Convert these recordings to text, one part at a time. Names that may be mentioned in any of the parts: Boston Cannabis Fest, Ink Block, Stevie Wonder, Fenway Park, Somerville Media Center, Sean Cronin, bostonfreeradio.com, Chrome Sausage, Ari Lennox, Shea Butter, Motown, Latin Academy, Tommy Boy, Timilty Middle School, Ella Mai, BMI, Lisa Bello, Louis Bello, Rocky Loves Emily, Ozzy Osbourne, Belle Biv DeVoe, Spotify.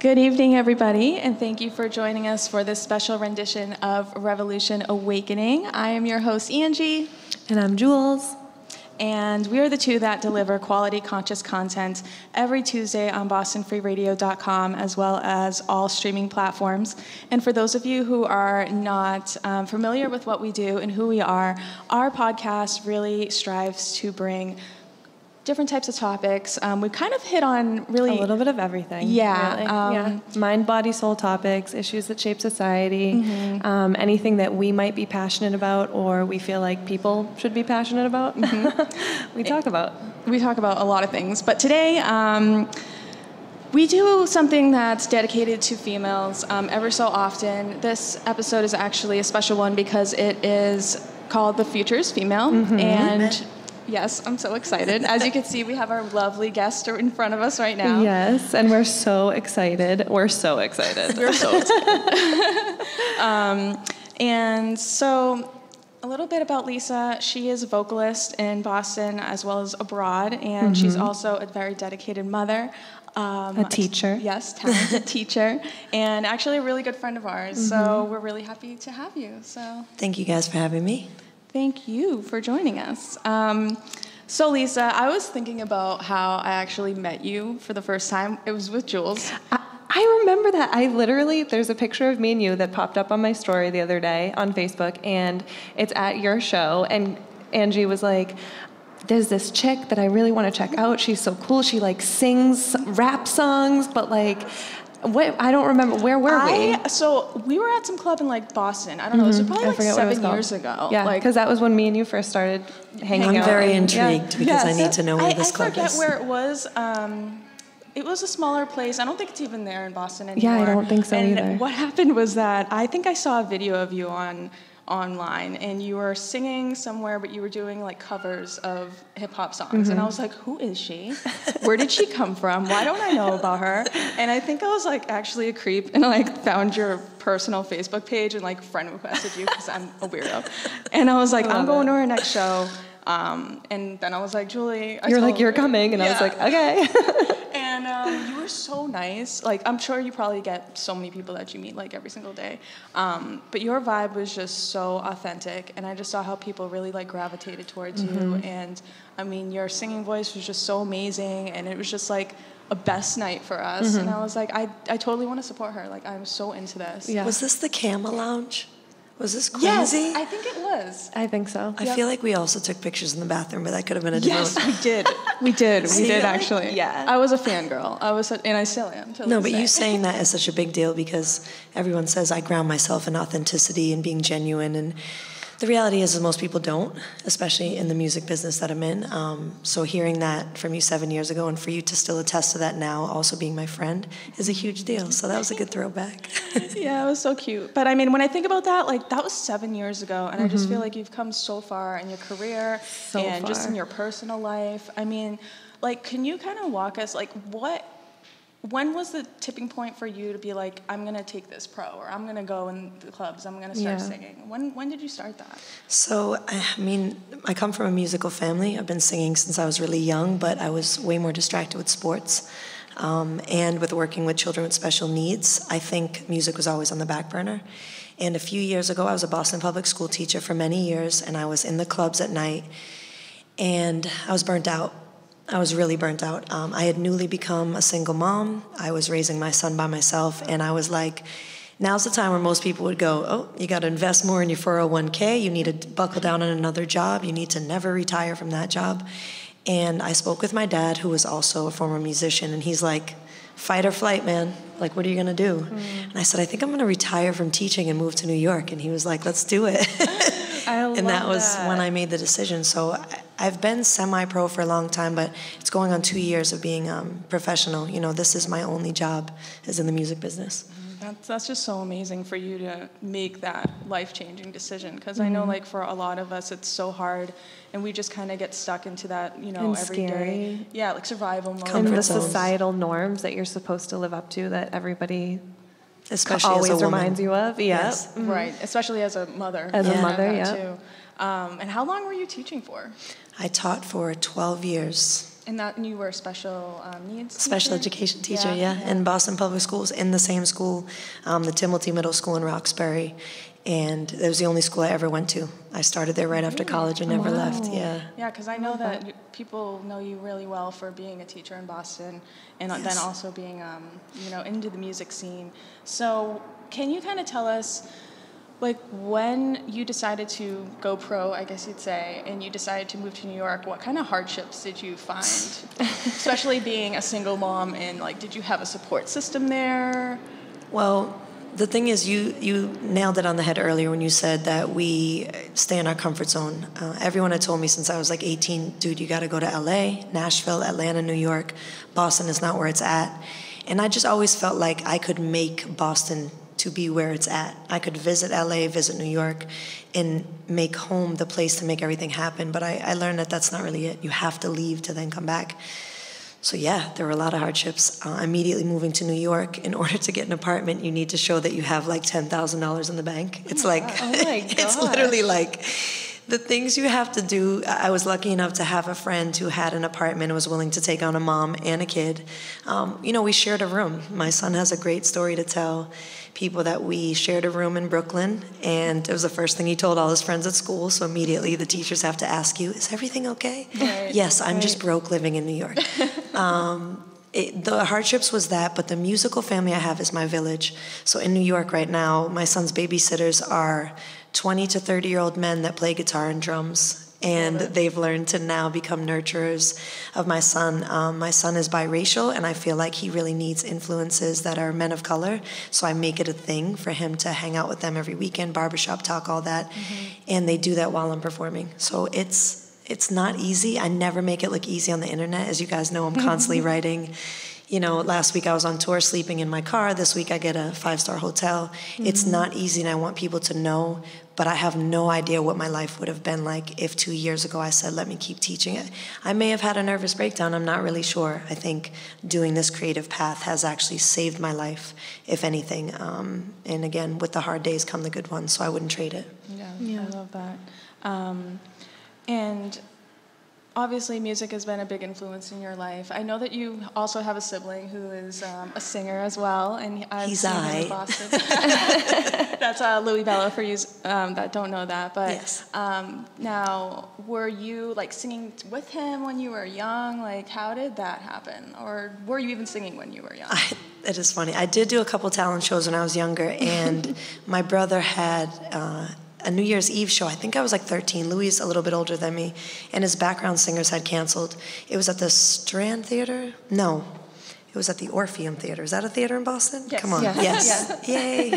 Good evening, everybody, and thank you for joining us for this special rendition of Revolution Awakening. I am your host, Angie. And I'm Jules. And we are the two that deliver quality, conscious content every Tuesday on bostonfreeradio.com, as well as all streaming platforms. And for those of you who are not familiar with what we do and who we are, our podcast really strives to bring different types of topics. We've kind of hit on really a little bit of everything. Yeah. Really. Mind, body, soul topics, issues that shape society, anything that we might be passionate about or we feel like people should be passionate about. We talk about a lot of things. But today, we do something that's dedicated to females ever so often. This episode is actually a special one because it is called The Future's Female. And yes, I'm so excited. As you can see, we have our lovely guest in front of us right now. Yes, and we're so excited. We're so excited. We're so excited. And so a little bit about Lisa. She is a vocalist in Boston as well as abroad, and she's also a very dedicated mother. A teacher. Yes, talented teacher, and actually a really good friend of ours. So we're really happy to have you. So thank you guys for having me. Thank you for joining us. So Lisa, I was thinking about how I actually met you for the first time. It was with Jules. I remember that. There's a picture of me and you that popped up on my story the other day on Facebook, and it's at your show, and Angie was like, there's this chick that I really want to check out. She's so cool. She like sings rap songs, but like... I don't remember. Where were we? So we were at some club in like Boston. I don't know. It was probably like 7 years ago. Yeah, because that was when me and you first started hanging out. I'm very intrigued because I need to know where this club is. I forget where it was. It was a smaller place. I don't think it's even there in Boston anymore. Yeah, I don't think so either. And what happened was that I think I saw a video of you online and you were singing somewhere, but you were doing like covers of hip-hop songs. And I was like, who is she? Where did she come from? Why don't I know about her? And I think I was like actually a creep and like found your personal Facebook page and like friend requested you because I'm a weirdo. And I was like, I'm going to her next show. And then I was like, Julie, you're coming. And I was like, okay. And you were so nice. Like, I'm sure you probably get so many people that you meet like every single day. But your vibe was just so authentic. And I just saw how people really like gravitated towards you. And I mean, your singing voice was just so amazing. And it was just like a best night for us. And I was like, I totally want to support her. Like, I'm so into this. Yeah. Was this the Camel Lounge? Was this crazy? Yes, I think it was. I think so. I feel like we also took pictures in the bathroom, but that could have been a different one. Yes, we did. We did actually. Yeah. I was a fangirl. And I still am. No, but you saying that is such a big deal because everyone says I ground myself in authenticity and being genuine, and the reality is most people don't, especially in the music business that I'm in. So hearing that from you 7 years ago and for you to still attest to that now, also being my friend, is a huge deal. So that was a good throwback. Yeah, it was so cute. But I mean, when I think about that, like that was 7 years ago. And I just feel like you've come so far in your career and just in your personal life. I mean, like, can you kind of walk us, like when was the tipping point for you to be like, I'm going to take this pro, or I'm going to go in the clubs, I'm going to start singing? When did you start that? So, I mean, I come from a musical family. I've been singing since I was really young, but I was way more distracted with sports. And with working with children with special needs, I think music was always on the back burner. And a few years ago, I was a Boston public school teacher for many years, and I was in the clubs at night, and I was burnt out. I was really burnt out. I had newly become a single mom. I was raising my son by myself, and I was like, now's the time where most people would go, oh, you got to invest more in your 401k. You need to buckle down on another job. You need to never retire from that job. And I spoke with my dad, who was also a former musician, and he's like, fight or flight, man. Like, what are you going to do? And I said, I think I'm going to retire from teaching and move to New York. And he was like, let's do it. And that was when I made the decision. So I've been semi-pro for a long time, but it's going on 2 years of being professional. You know, this is my only job, is in the music business. That's just so amazing for you to make that life-changing decision, because I know, like, for a lot of us, it's so hard, and we just kind of get stuck into that, you know, everyday. Yeah, like survival mode. And the societal norms that you're supposed to live up to that everybody... Especially always as a reminds woman. You of, yes. Right, especially as a mother. As a mother, yeah. Too. And how long were you teaching for? I taught for 12 years. And you were special needs teacher? Special education teacher, yeah. In Boston Public Schools, in the same school, the Timilty Middle School in Roxbury. And it was the only school I ever went to. I started there right after college and never left, Yeah, because I know that people know you really well for being a teacher in Boston and then also being, you know, into the music scene. So can you kind of tell us, like, when you decided to go pro, I guess you'd say, and you decided to move to New York, what kind of hardships did you find? Especially being a single mom, and, like, did you have a support system there? Well, the thing is, you nailed it on the head earlier when you said that we stay in our comfort zone. Everyone had told me since I was like 18, dude, you got to go to LA, Nashville, Atlanta, New York. Boston is not where it's at. And I just always felt like I could make Boston to be where it's at. I could visit LA, visit New York, and make home the place to make everything happen. But I learned that that's not really it. You have to leave to then come back. So yeah, there were a lot of hardships. Immediately moving to New York, in order to get an apartment, you need to show that you have like $10,000 in the bank. It's it's literally like the things you have to do. I was lucky enough to have a friend who had an apartment and was willing to take on a mom and a kid. You know, we shared a room. My son has a great story to tell people that we shared a room in Brooklyn, and it was the first thing he told all his friends at school, so immediately the teachers have to ask you, is everything okay? Right. Yes, I'm just broke living in New York. The hardships was that, but the musical family I have is my village. So in New York right now, my son's babysitters are 20 to 30-year-old men that play guitar and drums. And they've learned to now become nurturers of my son. My son is biracial, and I feel like he really needs influences that are men of color, so I make it a thing for him to hang out with them every weekend, barbershop talk, all that, and they do that while I'm performing. So it's not easy. I never make it look easy on the internet. As you guys know, I'm constantly writing. You know, last week I was on tour sleeping in my car. This week I get a 5-star hotel. It's not easy, and I want people to know, but I have no idea what my life would have been like if 2 years ago I said, let me keep teaching it. I may have had a nervous breakdown. I'm not really sure. I think doing this creative path has actually saved my life, if anything. And again, with the hard days come the good ones, so I wouldn't trade it. Yeah. I love that. And obviously, music has been a big influence in your life. I know that you also have a sibling who is a singer as well, and he's in Boston. That's Louis Bello, for you that don't know that. But now, were you like singing with him when you were young? Like, how did that happen, or were you even singing when you were young? It is funny. I did do a couple talent shows when I was younger, and my brother had a New Year's Eve show. I think I was like 13. Louis is a little bit older than me, and his background singers had canceled. It was at the Strand Theater? No. It was at the Orpheum Theater. Is that a theater in Boston? Yes. Come on. Yeah. Yes. Yay.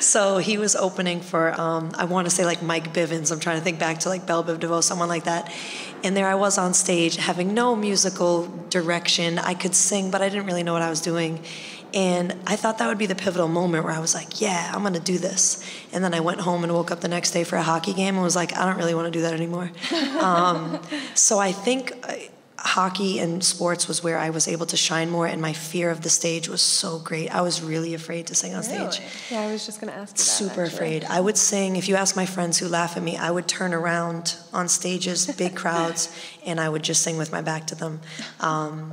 So he was opening for, I want to say like Mike Bivins. I'm trying to think back to like Belle Biv DeVoe, someone like that. And there I was on stage having no musical direction. I could sing, but I didn't really know what I was doing. And I thought that would be the pivotal moment where I was like, yeah, I'm going to do this. And then I went home and woke up the next day for a hockey game and was like, I don't really want to do that anymore. So I think hockey and sports was where I was able to shine more, and my fear of the stage was so great. I was really afraid to sing on stage. Yeah, I was just going to ask you that. Super afraid. I would sing, if you ask my friends who laugh at me, I would turn around on stages, big crowds, and I would just sing with my back to them.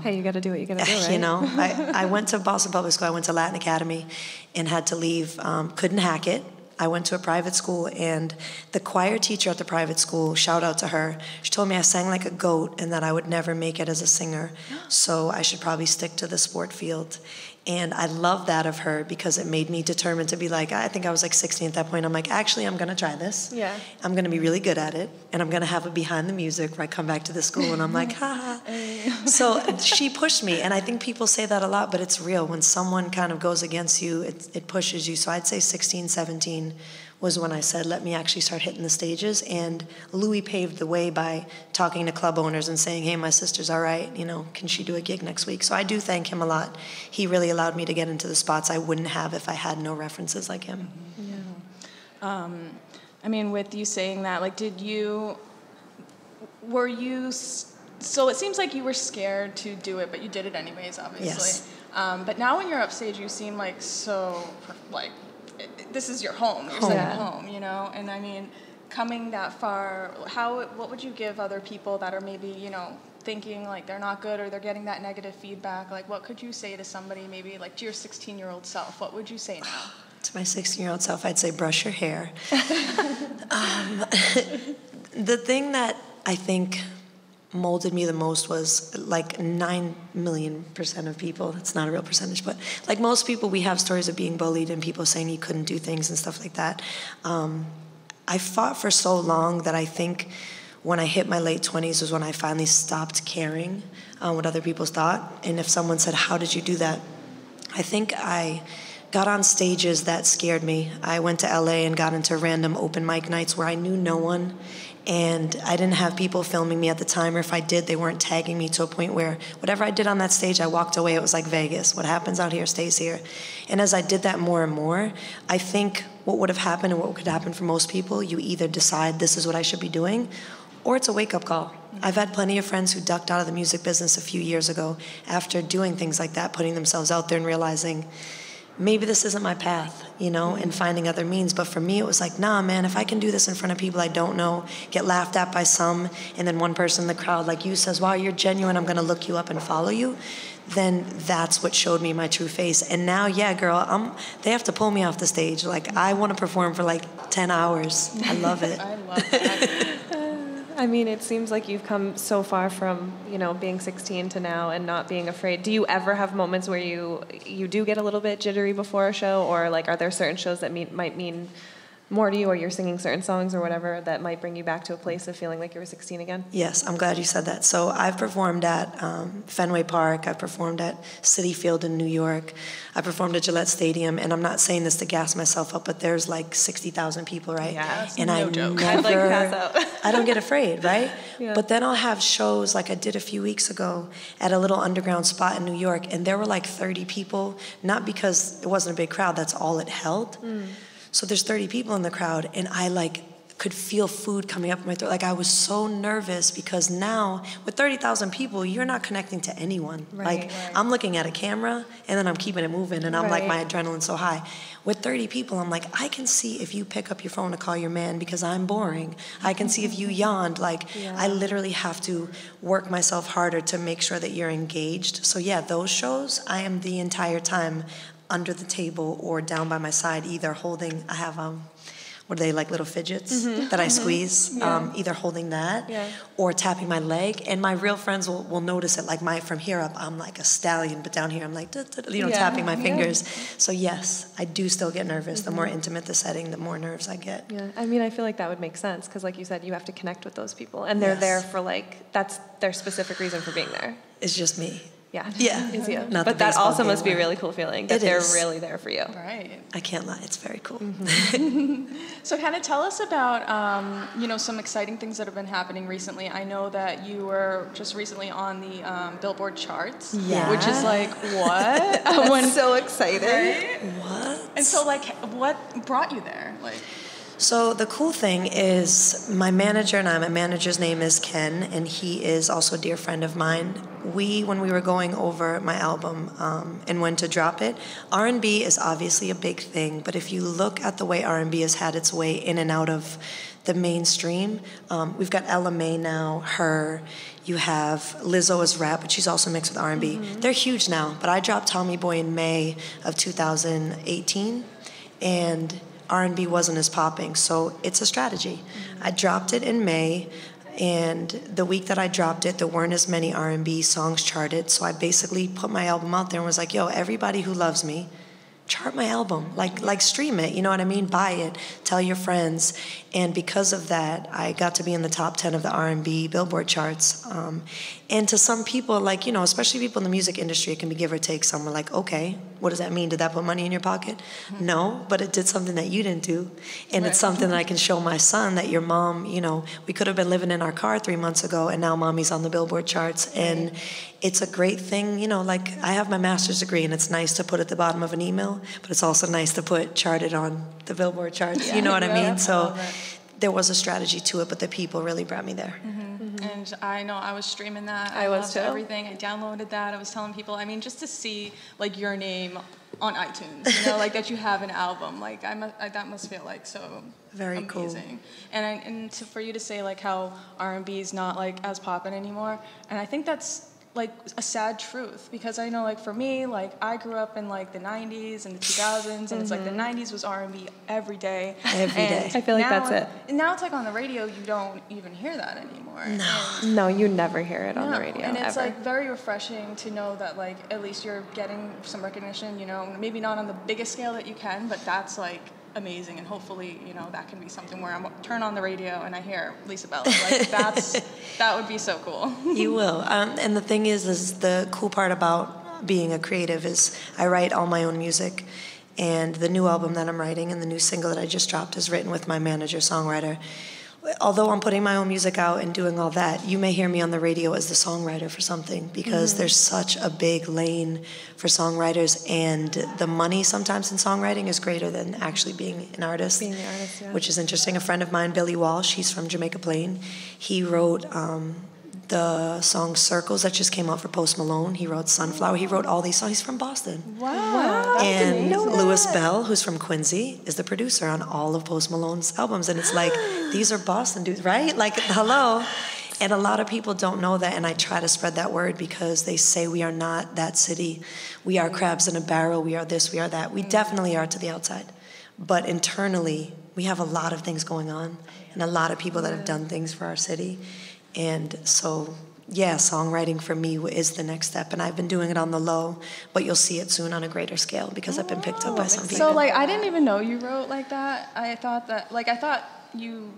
Hey, you got to do what you got to do, right? You know, I went to Boston Public School. I went to Latin Academy and had to leave. Couldn't hack it. I went to a private school, and the choir teacher at the private school, shout out to her, she told me I sang like a goat and that I would never make it as a singer, so I should probably stick to the sport field. And I love that of her, because it made me determined to be like, I think I was like 16 at that point. I'm like, actually, I'm going to try this. Yeah. I'm going to be really good at it. And I'm going to have a behind the music where I come back to the school and I'm like, ha ha. So she pushed me. And I think people say that a lot, but it's real. When someone kind of goes against you, it pushes you. So I'd say 16, 17 was when I said, let me actually start hitting the stages. And Louis paved the way by talking to club owners and saying, hey, my sister's all right, you know, can she do a gig next week? So I do thank him a lot. He really allowed me to get into the spots I wouldn't have if I had no references like him. Yeah. I mean, with you saying that, like, so it seems like you were scared to do it, but you did it anyways, obviously. Yes. But now when you're upstage, you seem like so, like, this is your home. You're at home, you know? And I mean, coming that far, what would you give other people that are maybe, you know, thinking like they're not good or they're getting that negative feedback? Like, what could you say to somebody, maybe like to your 16-year-old self? What would you say now? To my 16-year-old self, I'd say brush your hair. The thing that I think molded me the most was like 9 million% of people. That's not a real percentage, but like most people, we have stories of being bullied and people saying you couldn't do things and stuff like that. I fought for so long that I think when I hit my late 20s was when I finally stopped caring what other people thought. And if someone said, how did you do that? I think I got on stages that scared me. I went to LA and got into random open mic nights where I knew no one. And I didn't have people filming me at the time, or if I did, they weren't tagging me, to a point where whatever I did on that stage, I walked away. It was like Vegas. What happens out here stays here. And as I did that more and more, I think what would have happened and what could happen for most people, you either decide this is what I should be doing, or it's a wake-up call. I've had plenty of friends who ducked out of the music business a few years ago after doing things like that, putting themselves out there and realizing, maybe this isn't my path, you know, and finding other means. But for me, it was like, nah, man, if I can do this in front of people I don't know, get laughed at by some, and then one person in the crowd like you says, wow, you're genuine, I'm going to look you up and follow you, then that's what showed me my true face. And now, yeah, girl, they have to pull me off the stage. Like, I want to perform for like 10 hours. I love it. I love that. I mean, it seems like you've come so far from, you know, being 16 to now and not being afraid. Do you ever have moments where you do get a little bit jittery before a show, or like, are there certain shows that might mean more to you, or you're singing certain songs or whatever that might bring you back to a place of feeling like you were 16 again? Yes, I'm glad you said that. So I've performed at Fenway Park. I've performed at Citi Field in New York. I performed at Gillette Stadium, and I'm not saying this to gas myself up, but there's like 60,000 people, right? Yeah, and no joke. I'd like to pass out. I don't get afraid, right? Yeah. But then I'll have shows like I did a few weeks ago at a little underground spot in New York, and there were like 30 people, not because it wasn't a big crowd, that's all it held. Mm. So there's 30 people in the crowd, and I like could feel food coming up my throat. Like, I was so nervous, because now with 30,000 people, you're not connecting to anyone. Right, like, right. I'm looking at a camera, and then I'm keeping it moving, and I'm right. Like, my adrenaline's so high. With 30 people, I'm like, I can see if you pick up your phone to call your man because I'm boring. I can see if you yawned. Like, yeah. I literally have to work myself harder to make sure that you're engaged. So yeah, those shows, I am the entire time under the table or down by my side, either holding, I have, what are they, like little fidgets that I squeeze, yeah. Either holding that or tapping my leg. And my real friends will notice it. Like, my from here up, I'm like a stallion, but down here I'm like, duh, duh, you know, tapping my fingers. So yes, I do still get nervous. The more intimate the setting, the more nerves I get. Yeah, I mean, I feel like that would make sense, because like you said, you have to connect with those people, and they're there for like, that's their specific reason for being there. It's just me. Yeah. Yeah. But that also must be a really cool feeling, that they're really there for you. Right. I can't lie. It's very cool. So kind of tell us about, you know, some exciting things that have been happening recently. I know that you were just recently on the Billboard charts. Yeah. Which is like, what? I'm so excited. Right? What? And so like, what brought you there? Like. So the cool thing is my manager and I, my manager's name is Ken, and he is also a dear friend of mine. When we were going over my album and when to drop it, R&B is obviously a big thing, but if you look at the way R&B has had its way in and out of the mainstream, we've got Ella Mai now, her, you have Lizzo as rap, but she's also mixed with R&B. They're huge now, but I dropped Tommy Boy in May of 2018, and R&B wasn't as popping, so it's a strategy. I dropped it in May, and the week that I dropped it, there weren't as many R&B songs charted, so I basically put my album out there and was like, yo, everybody who loves me, chart my album, like stream it, you know what I mean? Buy it, tell your friends. And because of that, I got to be in the top 10 of the R&B Billboard charts. And to some people, like, you know, especially people in the music industry, it can be give or take. Some were like, okay, what does that mean? Did that put money in your pocket? No, but it did something that you didn't do. And it's something that I can show my son, that your mom, you know, we could have been living in our car 3 months ago, and now mommy's on the Billboard charts. And it's a great thing, you know, like, I have my master's degree, and it's nice to put at the bottom of an email, but it's also nice to put charted on the Billboard charts, you know what I mean? So there was a strategy to it, but the people really brought me there. And I know I was streaming that. I was too. Everything. I downloaded that. I was telling people, I mean, just to see like your name on iTunes, you know, like that you have an album. Like that must feel like so very amazing. Cool. And to, for you to say like how R&B is not like as poppin' anymore, and I think that's like a sad truth, because I know like for me, like I grew up in like the 90s and the 2000s, and mm-hmm. it's like the 90s was R&B every day. Every day. I feel like that's it. And now it's like on the radio, you don't even hear that anymore. No, you never hear it on the radio. And it's like very refreshing to know that like at least you're getting some recognition, you know, maybe not on the biggest scale that you can, but that's like amazing, and hopefully, you know, that can be something where I turn on the radio and I hear Lisa Bello. Like that would be so cool. You will. And the thing is the cool part about being a creative is I write all my own music, and the new album that I'm writing and the new single that I just dropped is written with my manager songwriter. Although I'm putting my own music out and doing all that, you may hear me on the radio as the songwriter for something, because mm-hmm. there's such a big lane for songwriters, and the money sometimes in songwriting is greater than actually being an artist. Being the artist, yeah. Which is interesting. A friend of mine, Billy Walsh, he's from Jamaica Plain. He wrote the song Circles that just came out for Post Malone. He wrote Sunflower. He wrote all these songs. He's from Boston. Wow. And Louis Bell, who's from Quincy, is the producer on all of Post Malone's albums. And it's like, these are Boston dudes, right? Like, hello. And a lot of people don't know that, and I try to spread that word, because they say we are not that city. We are crabs in a barrel. We are this, we are that. We definitely are to the outside. But internally, we have a lot of things going on, and a lot of people that have done things for our city. And so, yeah, songwriting for me is the next step. And I've been doing it on the low, but you'll see it soon on a greater scale, because I've been picked up by some people. So, like, I didn't even know you wrote like that. I thought that, like, I thought you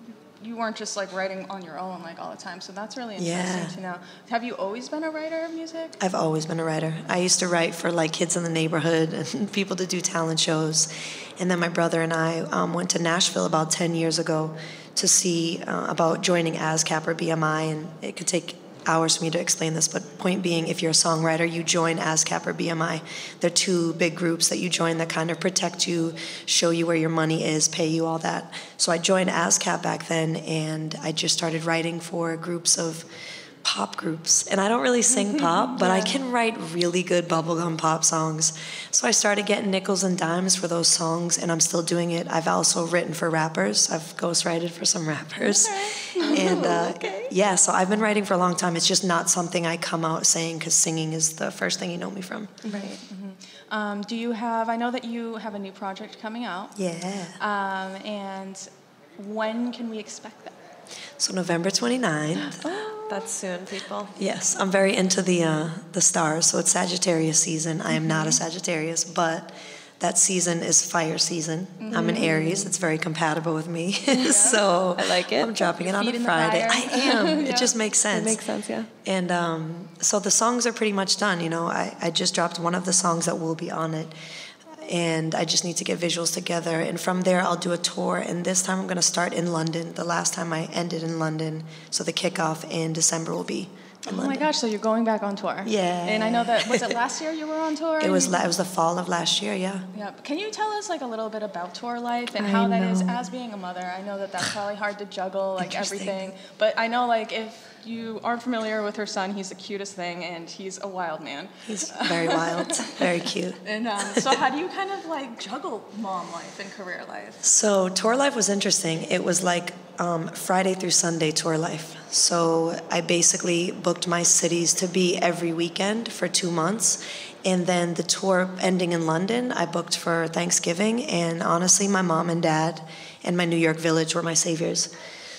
weren't just, like, writing on your own, like, all the time. So that's really interesting to know. Have you always been a writer of music? I've always been a writer. I used to write for, like, kids in the neighborhood and people to do talent shows. And then my brother and I went to Nashville about 10 years ago to see about joining ASCAP or BMI, and it could take hours for me to explain this, but point being, if you're a songwriter, you join ASCAP or BMI. They're two big groups that you join that kind of protect you, show you where your money is, pay you, all that. So I joined ASCAP back then, and I just started writing for groups of pop groups. And I don't really sing pop, but I can write really good bubblegum pop songs. So I started getting nickels and dimes for those songs, and I'm still doing it. I've also written for rappers. I've ghostwrited for some rappers. Okay. And yeah, so I've been writing for a long time. It's just not something I come out saying, because singing is the first thing you know me from. Right. Mm-hmm. Do you have, I know that you have a new project coming out. Yeah. And when can we expect that? So November 29th. That's soon, people. Yes, I'm very into the stars, so it's Sagittarius season. I am not a Sagittarius, but that season is fire season. Mm-hmm. I'm an Aries. It's very compatible with me. Yeah. So I like it. I'm dropping it on a Friday. I am. Yeah. It just makes sense. It makes sense, yeah. And so the songs are pretty much done. You know, I just dropped one of the songs that will be on it, and I just need to get visuals together. And from there, I'll do a tour. And this time, I'm going to start in London. The last time I ended in London. So the kickoff in December will be in London. Oh, my gosh. So you're going back on tour. Yeah. And I know that, was it last year you were on tour? It was the fall of last year, yeah. Yeah. Can you tell us, like, a little bit about tour life and how that is as being a mother? I know that that's probably hard to juggle, like, everything. But I know, like, if you aren't familiar with her son, he's the cutest thing, and he's a wild man. He's very wild, very cute. And so how do you kind of like juggle mom life and career life? So tour life was interesting. It was like Friday through Sunday tour life. So I basically booked my cities to be every weekend for 2 months. And then the tour ending in London, I booked for Thanksgiving. And honestly, my mom and dad and my New York village were my saviors.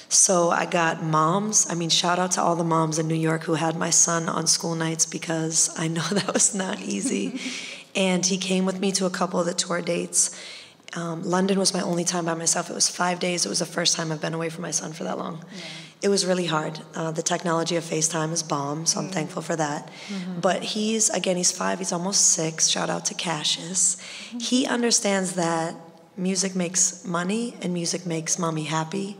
So I got moms. I mean, shout out to all the moms in New York who had my son on school nights, because I know that was not easy. And he came with me to a couple of the tour dates. London was my only time by myself. It was 5 days. It was the first time I've been away from my son for that long. Yeah. It was really hard. The technology of FaceTime is bomb, so I'm thankful for that. Mm-hmm. But he's 5, he's almost 6. Shout out to Cassius. Mm-hmm. He understands that music makes money and music makes mommy happy.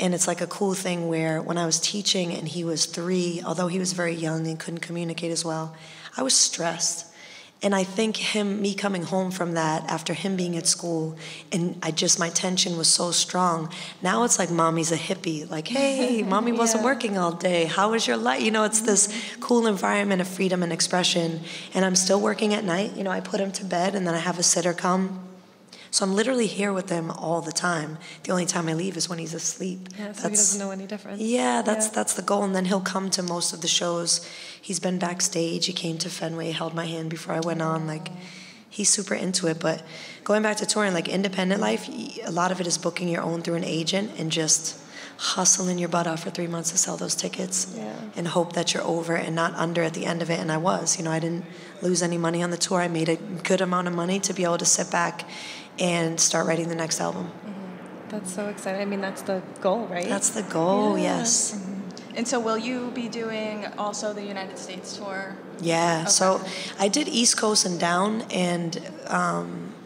And it's like a cool thing where when I was teaching and he was 3, although he was very young and couldn't communicate as well, I was stressed. And I think me coming home from that, after him being at school, and my tension was so strong. Now it's like mommy's a hippie. Like, hey, mommy wasn't working all day. How was your life? You know, it's this cool environment of freedom and expression. And I'm still working at night. You know, I put him to bed, and then I have a sitter come. So I'm literally here with him all the time. The only time I leave is when he's asleep. Yeah, so he doesn't know any difference. Yeah, that's the goal. And then he'll come to most of the shows. He's been backstage. He came to Fenway, held my hand before I went on. Like, he's super into it. But going back to touring, like independent life, a lot of it is booking your own through an agent and just hustling your butt off for 3 months to sell those tickets and hope that you're over and not under at the end of it. And I was. You know, I didn't lose any money on the tour. I made a good amount of money to be able to sit back and start writing the next album. Mm-hmm. That's so exciting. I mean, that's the goal, right? That's the goal, yes. Mm-hmm. And so will you be doing also the United States tour? Yeah, okay. So I did East Coast and down, and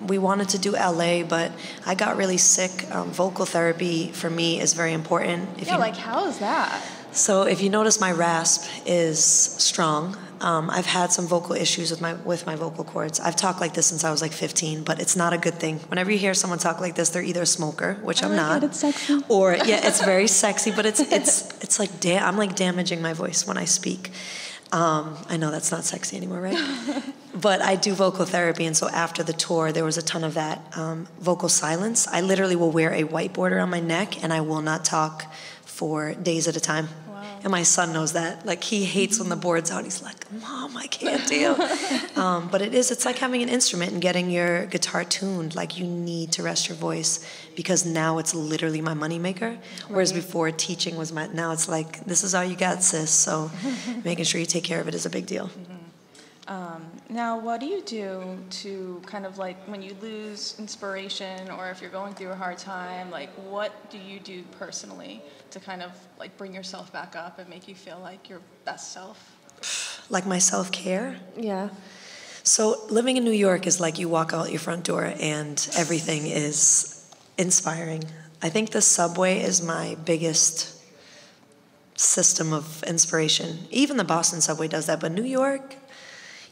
we wanted to do LA, but I got really sick. Vocal therapy for me is very important. How is that? So if you notice, my rasp is strong. I've had some vocal issues with my vocal cords. I've talked like this since I was like 15, but it's not a good thing. Whenever you hear someone talk like this, they're either a smoker, which I'm not, it's sexy. Or it's very sexy, but it's like I'm like damaging my voice when I speak. I know that's not sexy anymore, right? But I do vocal therapy, and so after the tour, there was a ton of that vocal silence. I literally will wear a whiteboard around my neck, and I will not talk for days at a time. And my son knows that. Like, he hates when the board's out. He's like, Mom, I can't deal. But it's like having an instrument and getting your guitar tuned. Like, you need to rest your voice because now it's literally my moneymaker. Whereas before, teaching was now it's like, this is all you got, sis. So making sure you take care of it is a big deal. Mm-hmm. Now, what do you do to kind of like when you lose inspiration or if you're going through a hard time, like what do you do personally to kind of like bring yourself back up and make you feel like your best self? Like my self-care? Yeah. So living in New York is like you walk out your front door and everything is inspiring. I think the subway is my biggest system of inspiration. Even the Boston subway does that, but New York...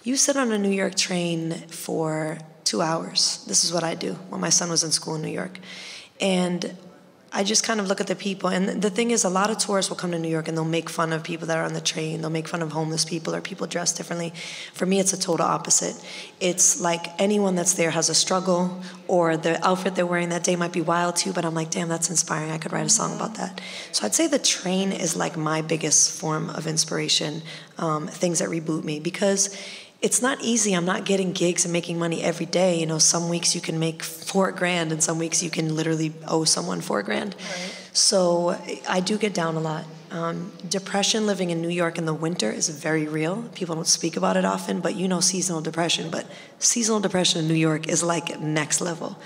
You sit on a New York train for 2 hours. This is what I do when my son was in school in New York. And I just kind of look at the people. And the thing is, a lot of tourists will come to New York and they'll make fun of people that are on the train. They'll make fun of homeless people or people dressed differently. For me, it's a total opposite. It's like anyone that's there has a struggle, or the outfit they're wearing that day might be wild too, but I'm like, damn, that's inspiring. I could write a song about that. So I'd say the train is like my biggest form of inspiration, things that reboot me. Because it's not easy. I'm not getting gigs and making money every day. You know, some weeks you can make $4,000 and some weeks you can literally owe someone $4,000. Right. So I do get down a lot. Depression living in New York in the winter is very real. People don't speak about it often, but you know seasonal depression. But seasonal depression in New York is like next level.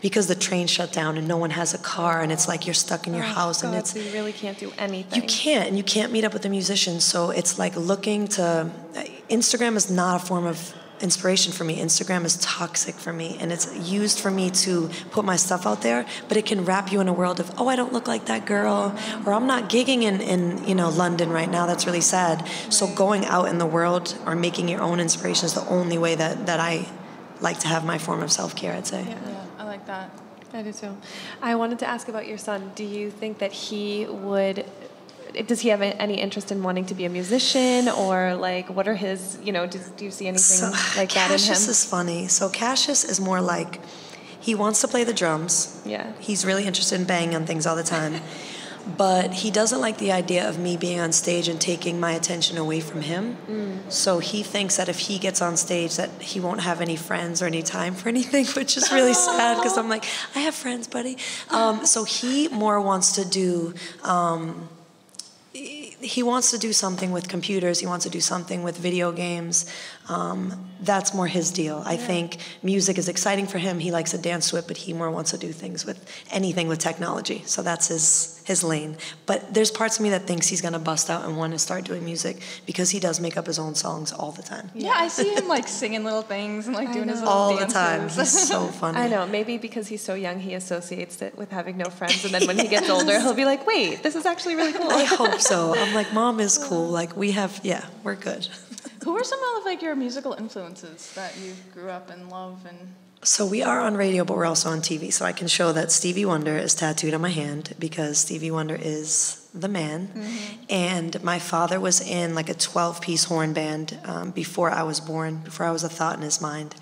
Because the train shut down and no one has a car, and it's like you're stuck in your house, and so you really can't do anything. You can't, and you can't meet up with the musicians. So it's like looking to Instagram is not a form of inspiration for me. Instagram is toxic for me, and it's used for me to put my stuff out there. But it can wrap you in a world of, oh, I don't look like that girl, or I'm not gigging in London right now. That's really sad. So going out in the world or making your own inspiration is the only way that I like to have my form of self-care, I'd say. Yeah. Like that. I do too. I wanted to ask about your son. Do you think that does he have any interest in wanting to be a musician, or like what are his, do you see anything like that in him? Cassius is funny. So Cassius is more like, he wants to play the drums. Yeah. He's really interested in banging on things all the time. But he doesn't like the idea of me being on stage and taking my attention away from him. Mm. So he thinks that if he gets on stage that he won't have any friends or any time for anything, which is really sad because I'm like, I have friends, buddy. So he more wants to do... he wants to do something with computers. He wants to do something with video games. That's more his deal. I think music is exciting for him. He likes to dance to it, but he more wants to do things with anything with technology. So that's his lane. But there's parts of me that thinks he's going to bust out and want to start doing music because he does make up his own songs all the time. Yeah, I see him like singing little things and like doing his little all dances. All the time. He's so funny. I know. Maybe because he's so young, he associates it with having no friends. And then when he gets older, he'll be like, wait, this is actually really cool. I hope so. I'm like, Mom is cool. Like, we have, we're good. Who are some of like your musical influences that you grew up and love and? So we are on radio, but we're also on TV. So I can show that Stevie Wonder is tattooed on my hand because Stevie Wonder is the man. Mm-hmm. And my father was in like a 12-piece horn band before I was born, before I was a thought in his mind.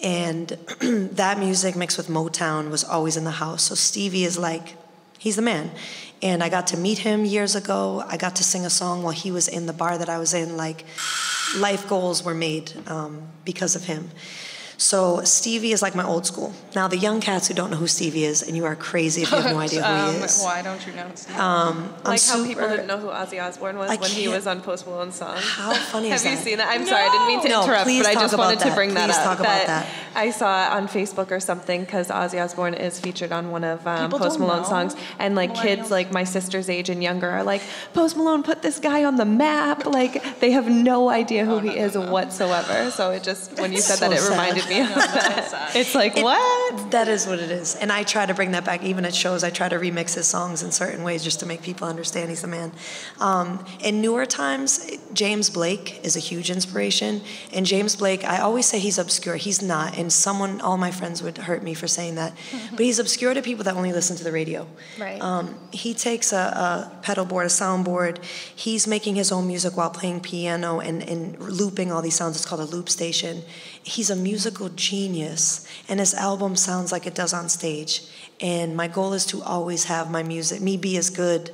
And that music mixed with Motown was always in the house. So Stevie is like, he's the man. And I got to meet him years ago. I got to sing a song while he was in the bar that I was in. Like, life goals were made because of him. So Stevie is like my old school. Now the young cats who don't know who Stevie is, and you are crazy if you have no idea who he is. Why don't you know Stevie? Like how people didn't know who Ozzy Osbourne was when he was on Post Malone's song. How funny is that? Have you seen that? I'm sorry, I didn't mean to interrupt, but I just wanted to bring that up. Please talk about that. I saw it on Facebook or something because Ozzy Osbourne is featured on one of Post Malone's songs, and like kids like my sister's age and younger are like, Post Malone put this guy on the map. Like they have no idea who he is whatsoever. So it just when you said that, it reminded me. It's like, what? That is what it is. And I try to bring that back. Even at shows, I try to remix his songs in certain ways just to make people understand he's the man. In newer times, James Blake is a huge inspiration. And James Blake, I always say he's obscure. He's not. And all my friends would hurt me for saying that. But he's obscure to people that only listen to the radio. Right. He takes a pedal board, a soundboard. He's making his own music while playing piano and looping all these sounds. It's called a loop station. He's a musical genius, and his album sounds like it does on stage. And my goal is to always have my music, me be as good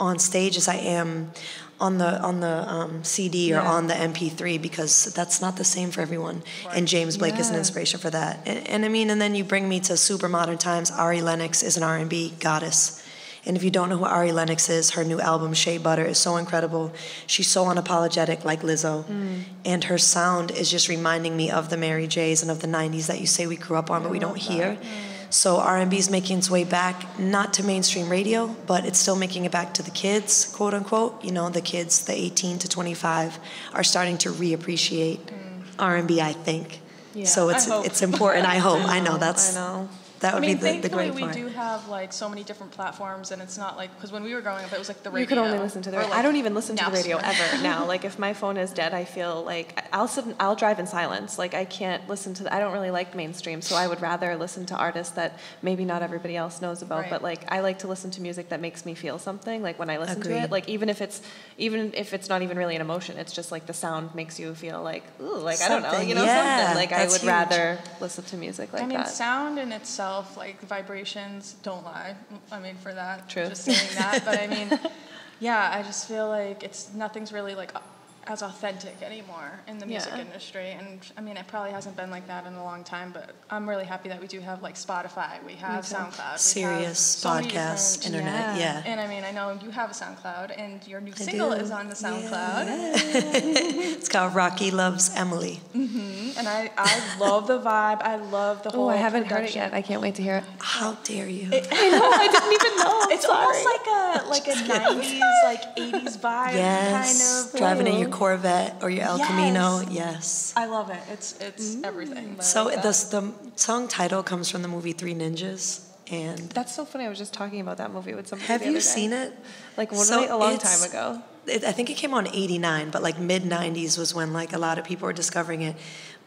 on stage as I am on the CD or on the MP3, because that's not the same for everyone. Right. And James Blake is an inspiration for that. And I mean, and then you bring me to super modern times. Ari Lennox is an R&B goddess. And if you don't know who Ari Lennox is, her new album, Shea Butter, is so incredible. She's so unapologetic, like Lizzo. Mm. And her sound is just reminding me of the Mary Jays and of the 90s that you say we grew up on, but we don't hear. So R&B is making its way back, not to mainstream radio, but it's still making it back to the kids, quote unquote. You know, the kids, the 18 to 25, are starting to reappreciate R&B, I think. Yeah, so it's important, I hope. I know, that's... I know. That would be the great part. We do have like so many different platforms, and it's not like, because when we were growing up, it was like the radio. You could only listen to the radio. Like, I don't even listen to the radio ever now. Like if my phone is dead, I feel like I'll drive in silence. Like I can't listen to. I don't really like mainstream, so I would rather listen to artists that maybe not everybody else knows about. Right. But like I like to listen to music that makes me feel something. Like when I listen to it, like even if it's not even really an emotion, it's just like the sound makes you feel like ooh, like something. I don't know, you know, something. Like I would rather listen to music like that. Sound in itself. Like vibrations don't lie. I mean, for that, true. Just saying that. But I mean, yeah, I just feel like nothing's really like as authentic anymore in the music industry. And I mean, it probably hasn't been like that in a long time. But I'm really happy that we do have like Spotify, we have SoundCloud, Sirius, podcast, internet, And I mean, I know you have a SoundCloud, and your new single is on the SoundCloud. Yeah. It's called Rocky Loves Emily. And I love the vibe. I love the whole. Oh, I haven't heard it yet. I can't wait to hear it. How dare you? I know. I didn't even know. It's almost like a 90s, like 80s vibe. Yes. Kind of driving in your Corvette or your El Camino. Yes. I love it. It's everything. So the song title comes from the movie Three Ninjas. And that's so funny. I was just talking about that movie with somebody. Have you seen it? Like a long time ago. I think it came on '89, but like mid '90s was when like a lot of people were discovering it.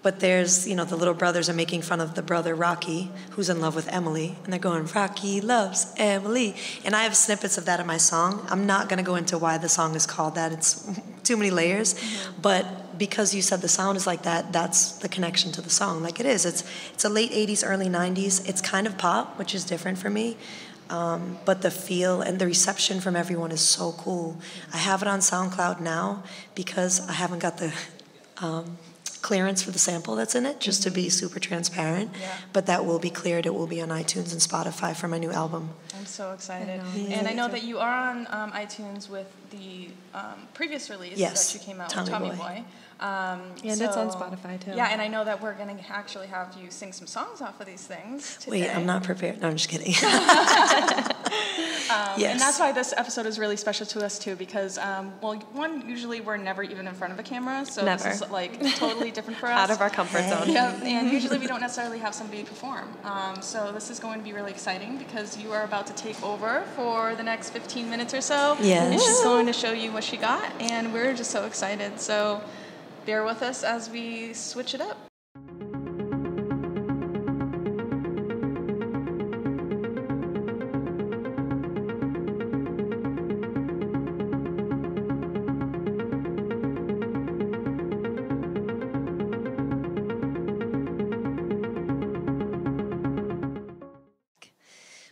But there's, you know, the little brothers are making fun of the brother Rocky, who's in love with Emily, and they're going, Rocky loves Emily. And I have snippets of that in my song. I'm not going to go into why the song is called that. It's too many layers. But because you said the sound is like that, that's the connection to the song. Like it is. It's a late 80s, early 90s. It's kind of pop, which is different for me. But the feel and the reception from everyone is so cool. I have it on SoundCloud now because I haven't got the... clearance for the sample that's in it, just to be super transparent. But that will be cleared. It will be on iTunes and Spotify for my new album. I'm so excited. And I know that you are on iTunes with the previous release that you came out with, Tommy Boy. And it's on Spotify too. Yeah, and I know that we're going to actually have you sing some songs off of these things today. Wait, I'm not prepared. No, I'm just kidding. And that's why this episode is really special to us too, because usually we're never even in front of a camera, so this is like totally different for us. Out of our comfort zone. Yep. And usually we don't necessarily have somebody perform. So this is going to be really exciting because you are about to take over for the next 15 minutes or so. Yes. And she's going to show you what she got, and we're just so excited. So bear with us as we switch it up.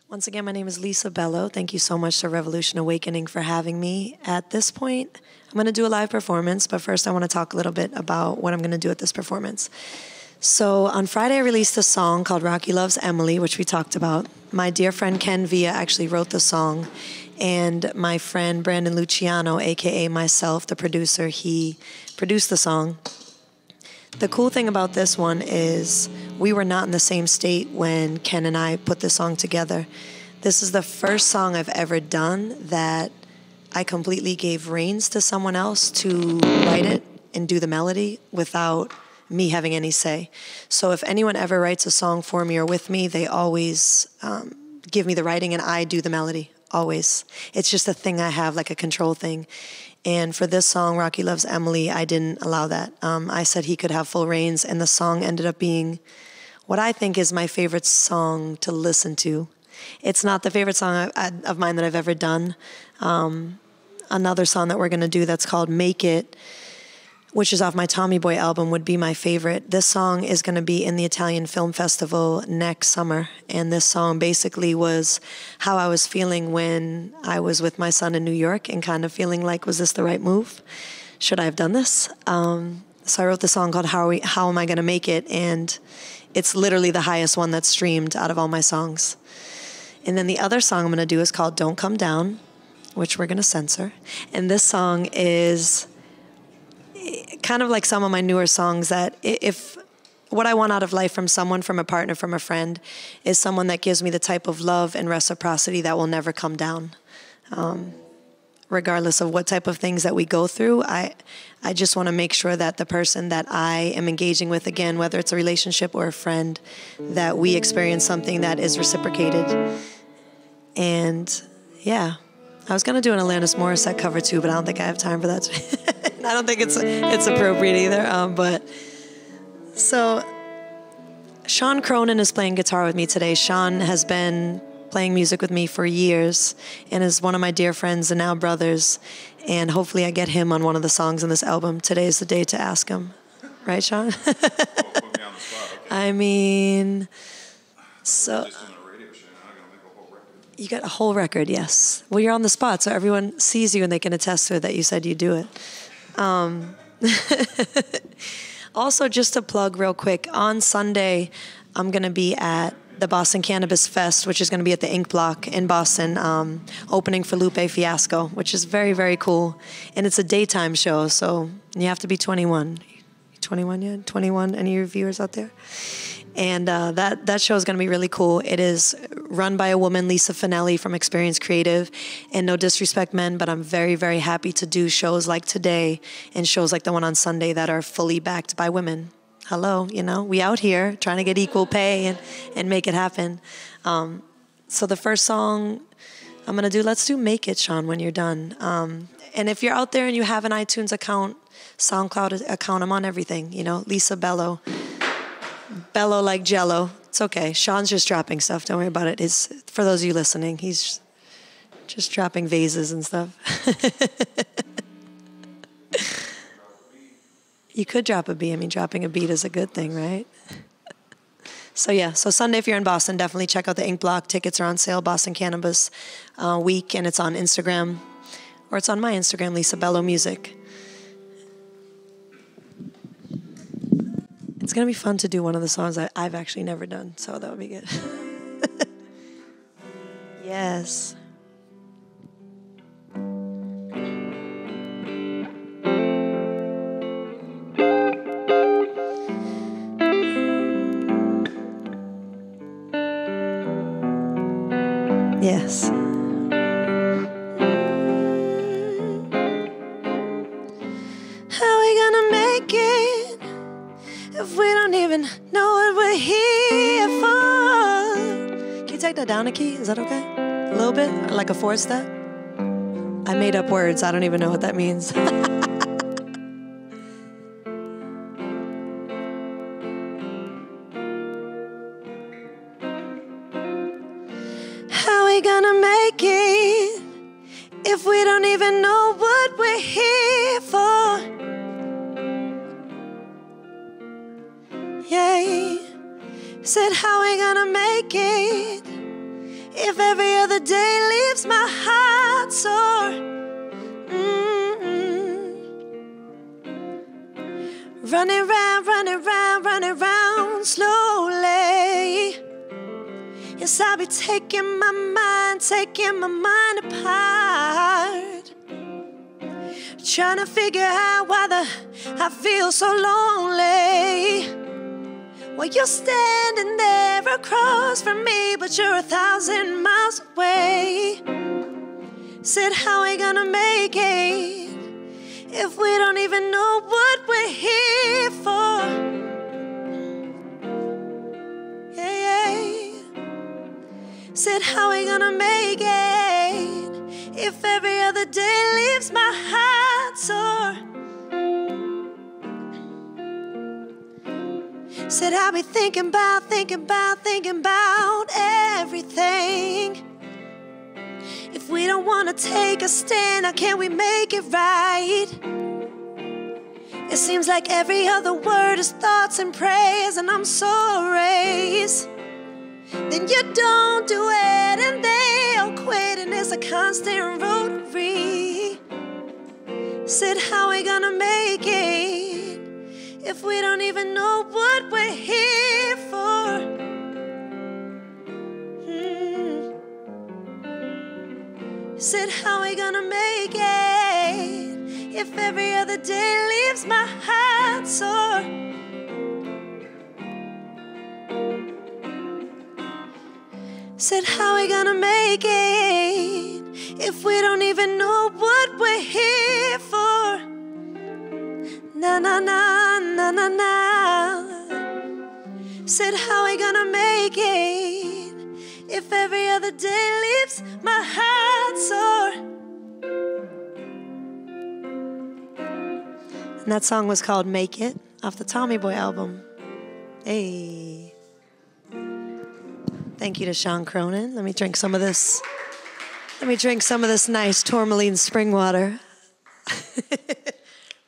Once again, my name is Lisa Bello. Thank you so much to Revolution Awakening for having me. At this point, I'm going to do a live performance, but first I want to talk a little bit about what I'm going to do at this performance. So on Friday, I released a song called Rocky Loves Emily, which we talked about. My dear friend Ken Villa actually wrote the song, and my friend Brandon Luciano, aka myself, the producer, he produced the song. The cool thing about this one is we were not in the same state when Ken and I put this song together. This is the first song I've ever done that I completely gave reins to someone else to write it and do the melody without me having any say. So if anyone ever writes a song for me or with me, they always give me the writing and I do the melody, always. It's just a thing I have, like a control thing. And for this song, Rocky Loves Emily, I didn't allow that. I said he could have full reins, and the song ended up being what I think is my favorite song to listen to. It's not the favorite song of mine that I've ever done. Another song that we're going to do that's called Make It, which is off my Tommy Boy album, would be my favorite. This song is going to be in the Italian Film Festival next summer. And this song basically was how I was feeling when I was with my son in New York and kind of feeling like, was this the right move? Should I have done this? So I wrote the song called How Am I Gonna Make It? And it's literally the highest one that's streamed out of all my songs. And then the other song I'm gonna do is called Don't Come Down, which we're gonna censor. And this song is kind of like some of my newer songs that if what I want out of life from someone, from a partner, from a friend, is someone that gives me the type of love and reciprocity that will never come down. Regardless of what type of things that we go through, I just want to make sure that the person that I am engaging with, again, whether it's a relationship or a friend, that we experience something that is reciprocated. And yeah, I was going to do an Alanis Morissette cover too, but I don't think I have time for that. I don't think it's appropriate either, but so Sean Cronin is playing guitar with me today. Sean has been playing music with me for years and is one of my dear friends and now brothers, and hopefully I get him on one of the songs on this album. Today is the day to ask him. Right, Sean? Don't put me on the spot, okay. I mean, so... Just doing a radio show, now I gotta make a whole record. You got a whole record, yes. Well, you're on the spot, so everyone sees you and they can attest to it that you said you do it. Also, just to plug real quick, on Sunday, I'm going to be at the Boston Cannabis Fest, which is going to be at the Ink Block in Boston, opening for Lupe Fiasco, which is very, very cool. And it's a daytime show, so you have to be 21. 21 yet? 21? Any of your viewers out there? And that show is going to be really cool. It is run by a woman, Lisa Finnelli from Experience Creative. And no disrespect, men, but I'm very, very happy to do shows like today and shows like the one on Sunday that are fully backed by women. Hello, you know, we out here trying to get equal pay and make it happen. So the first song I'm going to do, let's do Make It, Sean, when you're done. And if you're out there and you have an iTunes account, SoundCloud account, I'm on everything, you know, Lisa Bello. Bello like Jello. It's okay. Sean's just dropping stuff. Don't worry about it. It's, for those of you listening, he's just dropping vases and stuff. You could drop a beat. I mean, dropping a beat is a good thing, right? So yeah, so Sunday, if you're in Boston, definitely check out the Ink Block. Tickets are on sale, Boston Cannabis Week, and it's on Instagram, or it's on my Instagram, LisaBelloMusic. It's going to be fun to do one of the songs I've actually never done, so that would be good. Yes. Yes. How we gonna make it if we don't even know what we're here for? Can you take that down a key? Is that okay? A little bit? Like a 4-step? I made up words. I don't even know what that means. we don't even know what we're here for. Yeah. Said how we gonna make it if every other day leaves my heart sore. Running round, running round, running round slowly. Yes, I'll be taking my mind apart, trying to figure out why I feel so lonely. Well, you're standing there across from me, but you're 1,000 miles away. Said, how we gonna make it if we don't even know what we're here for? Yeah. Said, how we gonna make it if every other day leaves my heart sore? Said I'll be thinking about everything. If we don't wanna take a stand, how can we make it right? It seems like every other word is thoughts and prayers, and I'm so raised. Then you don't do it, and they'll quit, and it's a constant rotary. Said how we gonna make it if we don't even know what we're here for? Said how we gonna make it if every other day leaves my heart sore? Said how we gonna make it if we don't even know what we're here for? Na na na na na na. Said how we gonna make it if every other day leaves my heart sore. And that song was called Make It off the Tommy Boy album. Hey. Thank you to Sean Cronin. Let me drink some of this. Let me drink some of this nice tourmaline spring water.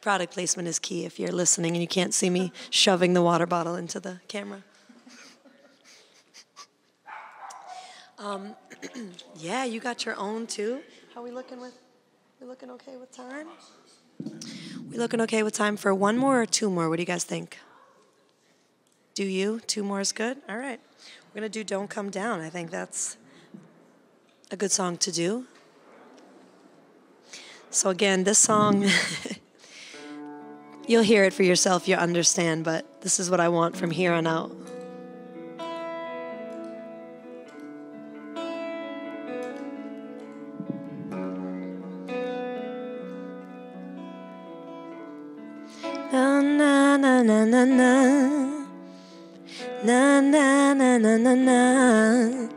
Product placement is key if you're listening and you can't see me shoving the water bottle into the camera. Yeah, you got your own too. How are we looking with, we looking okay with time? We looking okay with time for one more or two more? What do you guys think? Do you? Two more is good? All right. We're going to do Don't Come Down. I think that's a good song to do. So again, this song... You'll hear it for yourself, you'll understand, but this is what I want from here on out. Na na na na na na. Na na na na na na.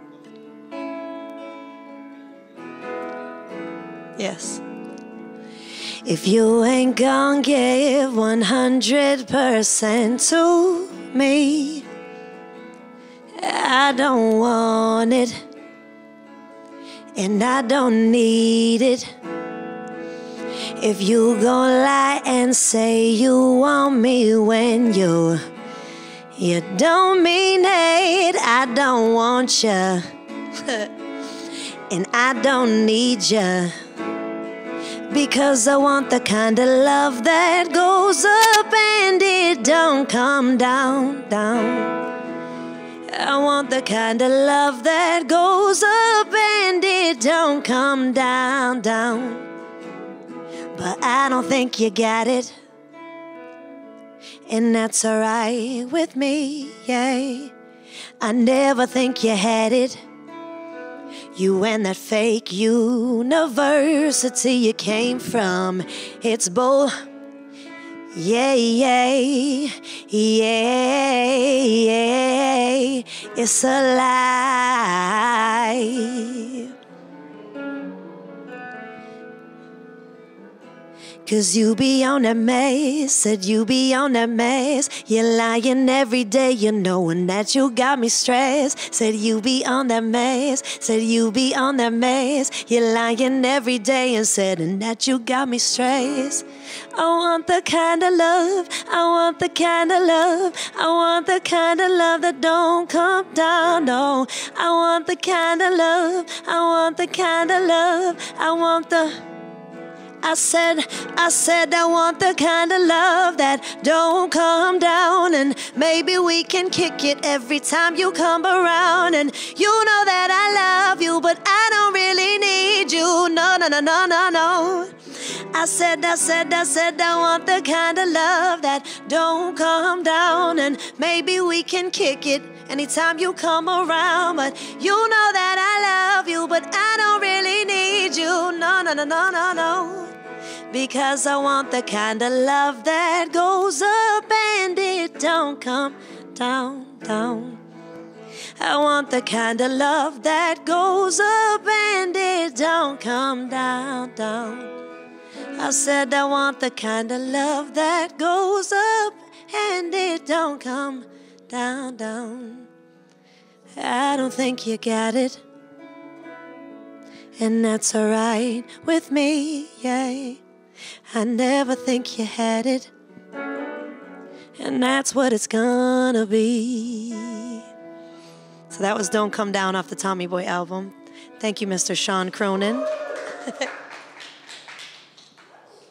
Yes. If you ain't gon' give 100% to me, I don't want it, and I don't need it. If you gon' lie and say you want me when you don't mean it, I don't want ya, and I don't need ya. Because I want the kind of love that goes up and it don't come down, down. I want the kind of love that goes up and it don't come down, down. But I don't think you got it, and that's alright with me, yeah. I never think you had it, you and that fake university you came from. It's bull. Yeah, yeah, yeah, yeah. It's a lie. Cause you be on that maze, said you be on that maze. You're lying every day, you knowing that you got me stressed. Said you be on that maze, said you be on that maze. You're lying every day and said and that you got me stressed. I want the kind of love, I want the kind of love, I want the kind of love that don't come down, no. I want the kind of love, I want the kind of love, I want the... I said I want the kind of love that don't come down. And maybe we can kick it every time you come around. And you know that I love you, but I don't really need you. No, no, no, no, no, no. I said I want the kind of love that don't come down. And maybe we can kick it anytime you come around. But you know that I love you, but I don't really need you. No, no, no, no, no, no. Because I want the kind of love that goes up and it don't come down, down. I want the kind of love that goes up and it don't come down, down. I said I want the kind of love that goes up and it don't come down, down. I don't think you got it, and that's alright with me, yeah. I never think you had it, and that's what it's gonna be. So that was Don't Come Down off the Tommy Boy album. Thank you, Mr. Sean Cronin.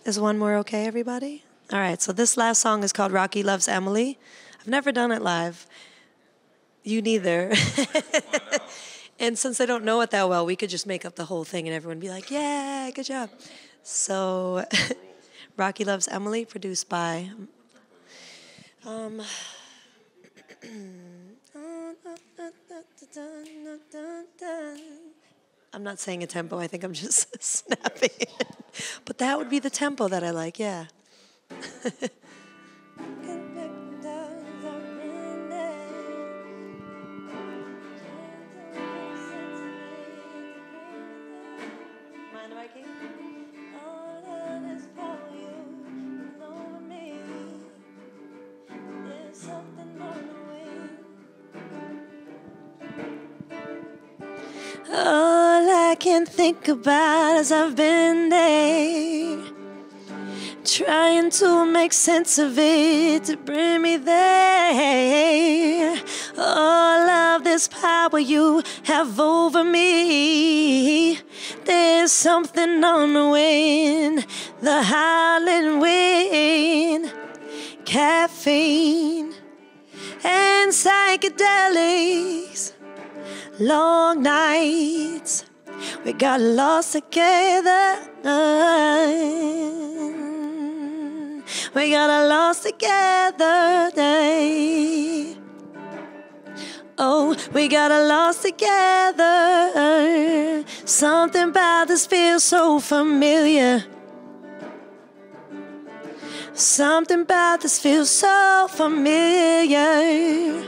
Is one more okay, everybody? All right, so this last song is called Rocky Loves Emily. I've never done it live. You neither. And since I don't know it that well, we could just make up the whole thing and everyone be like, yeah, good job. So Rocky Loves Emily, produced by I'm not saying a tempo, I think I'm just snapping it. But that would be the tempo that I like, yeah. All I can think about is I've been there, trying to make sense of it to bring me there. All of this power you have over me, there's something on the wind, the howling wind. Caffeine and psychedelics, long nights, we got lost together. We got lost together. Oh, we got lost together. Something about this feels so familiar. Something about this feels so familiar.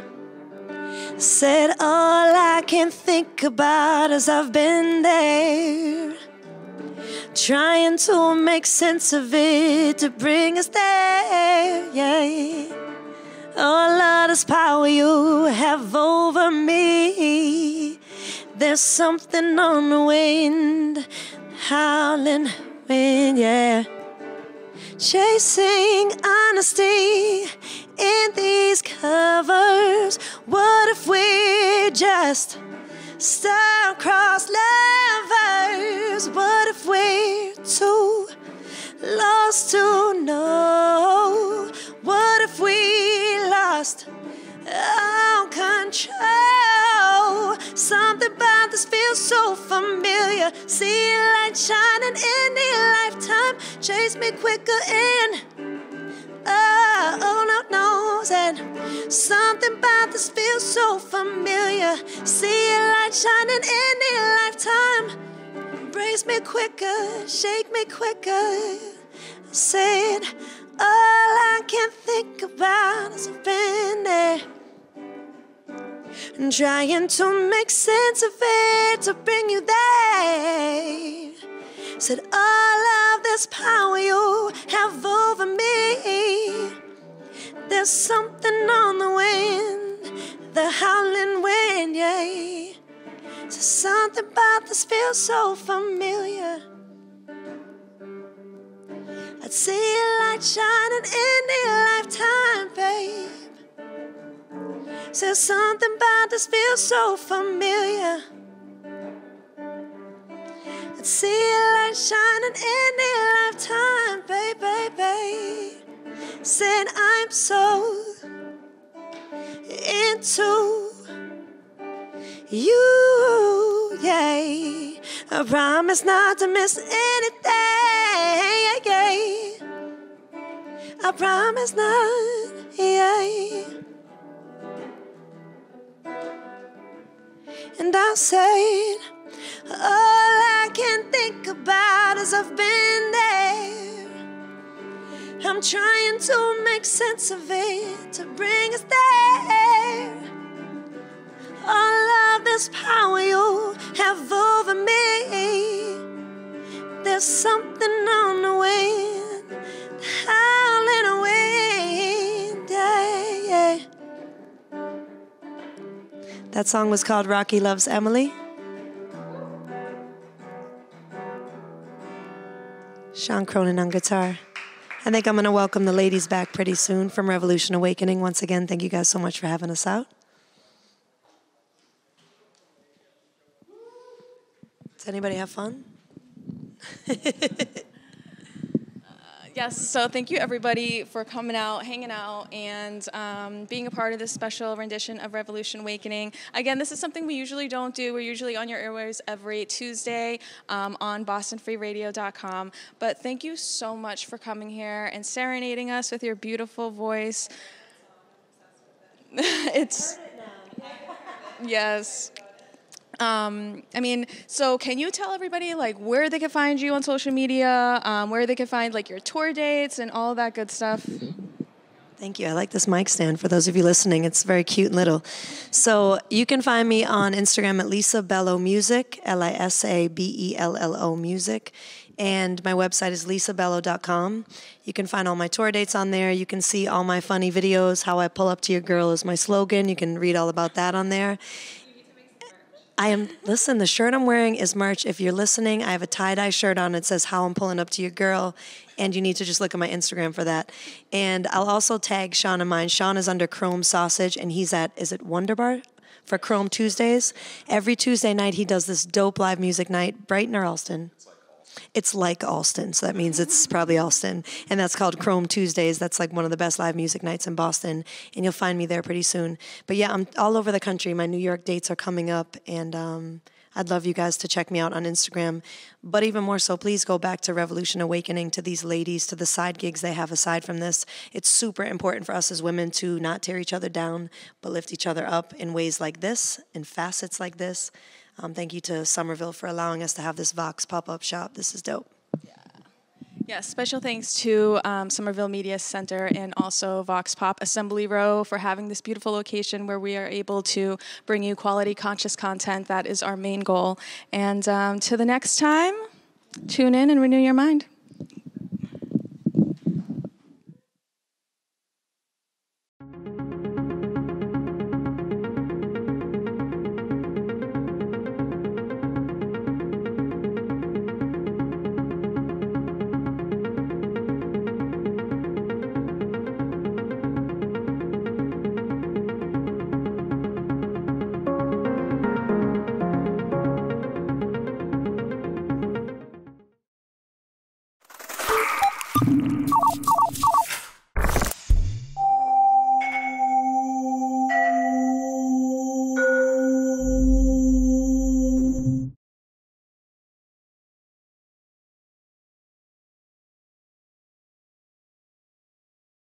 Said all I can think about is I've been there, trying to make sense of it to bring us there, yeah. All of this power you have over me, there's something on the wind, howling wind, yeah. Chasing honesty in these covers. What if we just star-crossed lovers? What if we're too lost to know? What if we lost all control? Something about this feels so familiar. See light shining in a lifetime. Chase me quicker in. Oh, oh, no, no, said something about this feels so familiar. See a light shining in a lifetime. Embrace me quicker, shake me quicker. Said all I can think about is I've been there, and trying to make sense of it to bring you there. said, all of this power you have over me. There's something on the wind, the howling wind, yeah. So something about this feels so familiar. I'd see a light shining in your lifetime, babe. So something about this feels so familiar. I'd see a light shining in your lifetime, babe. Said I'm so into you, yeah. I promise not to miss anything, yeah. I promise not, yeah. And I said, all I can think about is I've been there. I'm trying to make sense of it, to bring us there. All of this power you have over me. There's something on the wind, the howling wind, yeah, yeah. That song was called Rocky Loves Emily. Sean Cronin on guitar. I think I'm going to welcome the ladies back pretty soon from Revolution Awakening. Once again, thank you guys so much for having us out. Does anybody have fun? Yes, so thank you everybody for coming out, hanging out, and being a part of this special rendition of Revolution Awakening. Again, this is something we usually don't do. We're usually on your airwaves every Tuesday on bostonfreeradio.com. But thank you so much for coming here and serenading us with your beautiful voice. It's, yes. I mean, so can you tell everybody like where they can find you on social media, where they can find like your tour dates and all that good stuff? Thank you. I like this mic stand for those of you listening. It's very cute and little. So you can find me on Instagram at LisaBelloMusic, LisaBello music. And my website is LisaBello.com. You can find all my tour dates on there. You can see all my funny videos. How I pull up to your girl is my slogan. You can read all about that on there. I am, listen, the shirt I'm wearing is merch. If you're listening, I have a tie-dye shirt on. It says, how I'm pulling up to your girl. And you need to just look at my Instagram for that. And I'll also tag Sean in mine. Sean is under Chrome Sausage, and he's at, is it Wonderbar for Chrome Tuesdays? Every Tuesday night, he does this dope live music night. Brighton or Alston? It's like Alston, so that means it's probably Alston. And that's called Chrome Tuesdays. That's like one of the best live music nights in Boston. And you'll find me there pretty soon. But yeah, I'm all over the country. My New York dates are coming up. And I'd love you guys to check me out on Instagram. But even more so, please go back to Revolution Awakening, to these ladies, to the side gigs they have aside from this. It's super important for us as women to not tear each other down, but lift each other up in ways like this, in facets like this. Thank you to Somerville for allowing us to have this Vox pop-up shop. This is dope. Yeah. Yeah, special thanks to Somerville Media Center and also Vox Pop Assembly Row for having this beautiful location where we are able to bring you quality, conscious content. That is our main goal. And till the next time, tune in and renew your mind.